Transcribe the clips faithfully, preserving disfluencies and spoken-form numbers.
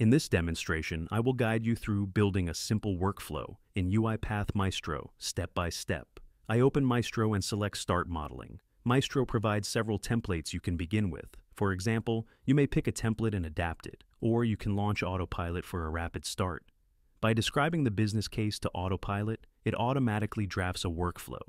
In this demonstration, I will guide you through building a simple workflow in UiPath Maestro step by step. I open Maestro and select Start Modeling. Maestro provides several templates you can begin with. For example, you may pick a template and adapt it, or you can launch Autopilot for a rapid start. By describing the business case to Autopilot, it automatically drafts a workflow.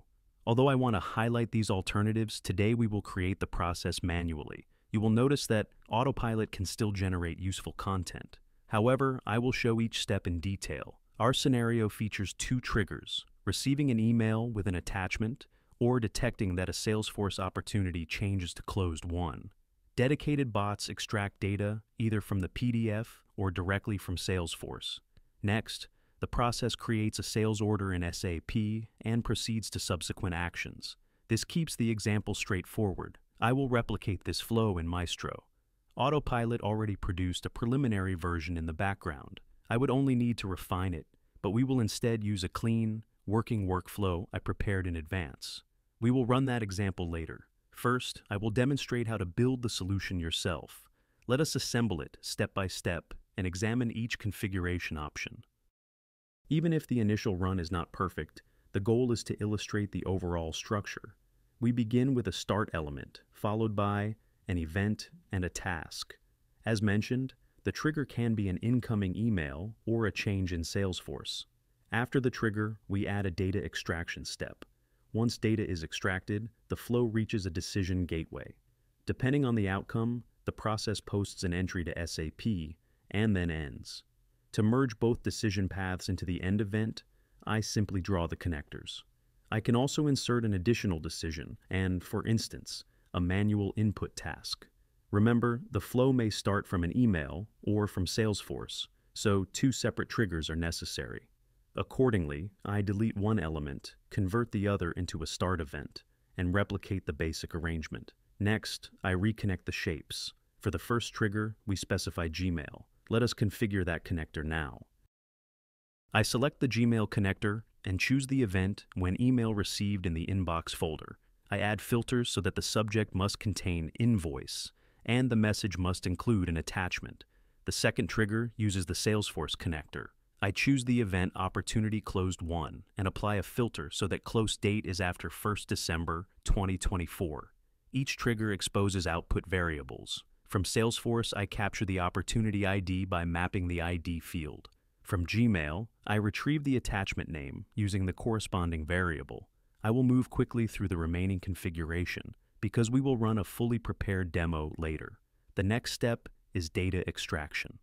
Although I want to highlight these alternatives, today we will create the process manually. You will notice that Autopilot can still generate useful content. However, I will show each step in detail. Our scenario features two triggers: receiving an email with an attachment, or detecting that a Salesforce opportunity changes to closed one. Dedicated bots extract data either from the P D F or directly from Salesforce. Next, the process creates a sales order in S A P and proceeds to subsequent actions. This keeps the example straightforward. I will replicate this flow in Maestro. Autopilot already produced a preliminary version in the background. I would only need to refine it, but we will instead use a clean, working workflow I prepared in advance. We will run that example later. First, I will demonstrate how to build the solution yourself. Let us assemble it step by step and examine each configuration option. Even if the initial run is not perfect, the goal is to illustrate the overall structure. We begin with a start element, followed by an event and a task. As mentioned, the trigger can be an incoming email or a change in Salesforce. After the trigger, we add a data extraction step. Once data is extracted, the flow reaches a decision gateway. Depending on the outcome, the process posts an entry to S A P and then ends. To merge both decision paths into the end event, I simply draw the connectors. I can also insert an additional decision and, for instance, a manual input task. Remember, the flow may start from an email or from Salesforce, so two separate triggers are necessary. Accordingly, I delete one element, convert the other into a start event, and replicate the basic arrangement. Next, I reconnect the shapes. For the first trigger, we specify Gmail. Let us configure that connector now. I select the Gmail connector and choose the event when email received in the inbox folder. I add filters so that the subject must contain invoice and the message must include an attachment. The second trigger uses the Salesforce connector. I choose the event opportunity closed one and apply a filter so that close date is after first December twenty twenty-four. Each trigger exposes output variables. From Salesforce, I capture the opportunity I D by mapping the I D field. From Gmail, I retrieve the attachment name using the corresponding variable. I will move quickly through the remaining configuration because we will run a fully prepared demo later. The next step is data extraction.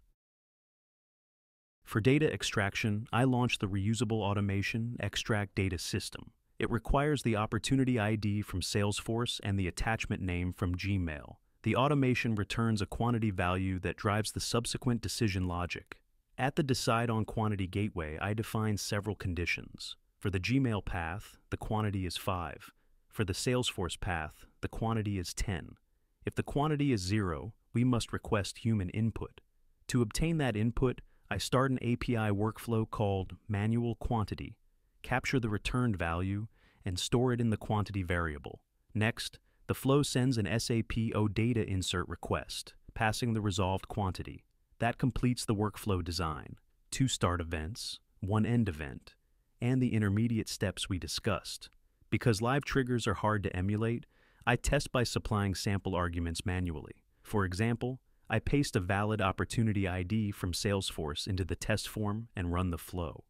For data extraction, I launch the reusable automation Extract Data System. It requires the opportunity I D from Salesforce and the attachment name from Gmail. The automation returns a quantity value that drives the subsequent decision logic. At the Decide on Quantity gateway, I define several conditions. For the Gmail path, the quantity is five. For the Salesforce path, the quantity is ten. If the quantity is zero, we must request human input. To obtain that input, I start an A P I workflow called Manual Quantity, capture the returned value, and store it in the quantity variable. Next, the flow sends an S A P OData insert request, passing the resolved quantity. That completes the workflow design, two start events, one end event, and the intermediate steps we discussed. Because live triggers are hard to emulate, I test by supplying sample arguments manually. For example, I paste a valid opportunity I D from Salesforce into the test form and run the flow.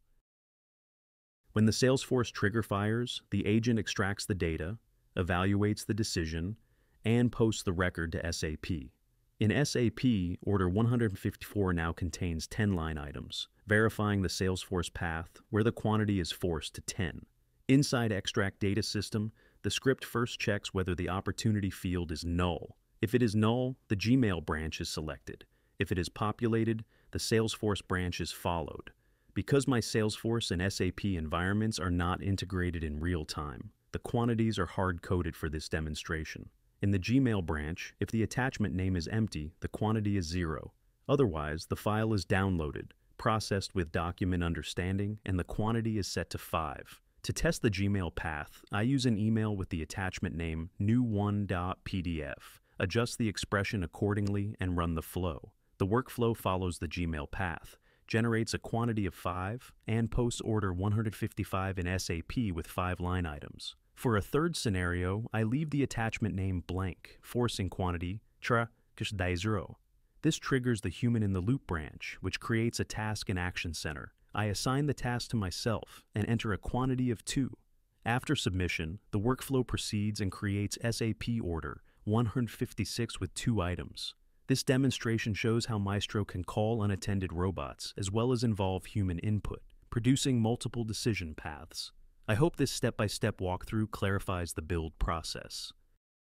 When the Salesforce trigger fires, the agent extracts the data, evaluates the decision, and posts the record to S A P. In S A P, Order one hundred fifty-four now contains ten line items, verifying the Salesforce path where the quantity is forced to ten. Inside Extract Data System, the script first checks whether the opportunity field is null. If it is null, the Gmail branch is selected. If it is populated, the Salesforce branch is followed. Because my Salesforce and S A P environments are not integrated in real time, the quantities are hard-coded for this demonstration. In the Gmail branch, if the attachment name is empty, the quantity is zero. Otherwise, the file is downloaded, processed with document understanding, and the quantity is set to five. To test the Gmail path, I use an email with the attachment name new one dot P D F, adjust the expression accordingly, and run the flow. The workflow follows the Gmail path, generates a quantity of five, and posts order one hundred fifty-five in S A P with five line items. For a third scenario, I leave the attachment name blank, forcing quantity three zero. This triggers the human in the loop branch, which creates a task and action center. I assign the task to myself and enter a quantity of two. After submission, the workflow proceeds and creates S A P order one hundred fifty-six with two items. This demonstration shows how Maestro can call unattended robots as well as involve human input, producing multiple decision paths. I hope this step-by-step walkthrough clarifies the build process.